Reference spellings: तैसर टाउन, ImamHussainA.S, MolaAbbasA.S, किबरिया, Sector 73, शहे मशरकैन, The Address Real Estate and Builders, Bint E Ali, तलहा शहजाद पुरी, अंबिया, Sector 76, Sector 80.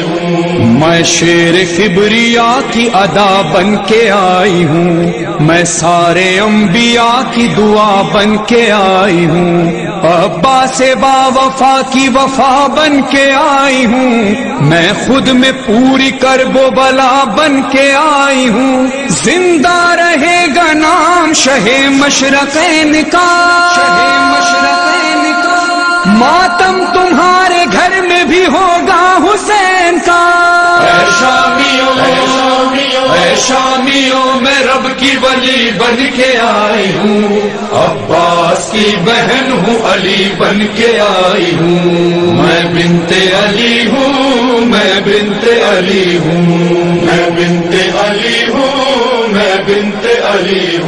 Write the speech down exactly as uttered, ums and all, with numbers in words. मैं शेर किबरिया की अदा बन के आई हूँ, मैं सारे अंबिया की दुआ बन के आई हूँ, अब्बा से बावफा की वफा बन के आई हूँ, मैं खुद में पूरी करबो बला बन के आई हूँ। जिंदा रहेगा नाम शहे मशरकैन का, शहे मशरकैन का, मातम तुम्हारे घर में भी होगा हुसैन का। ऐ शामियों, ऐ शामियों, ऐ शामियों, मैं रब की वली बन के आई हूँ, अब्बास की बहन हूँ, अली बन के आई हूँ। मैं बिनते अली हूँ, मैं बिनते अली हूँ, मैं बिनते अली हूँ, मैं बिनते अली हूँ।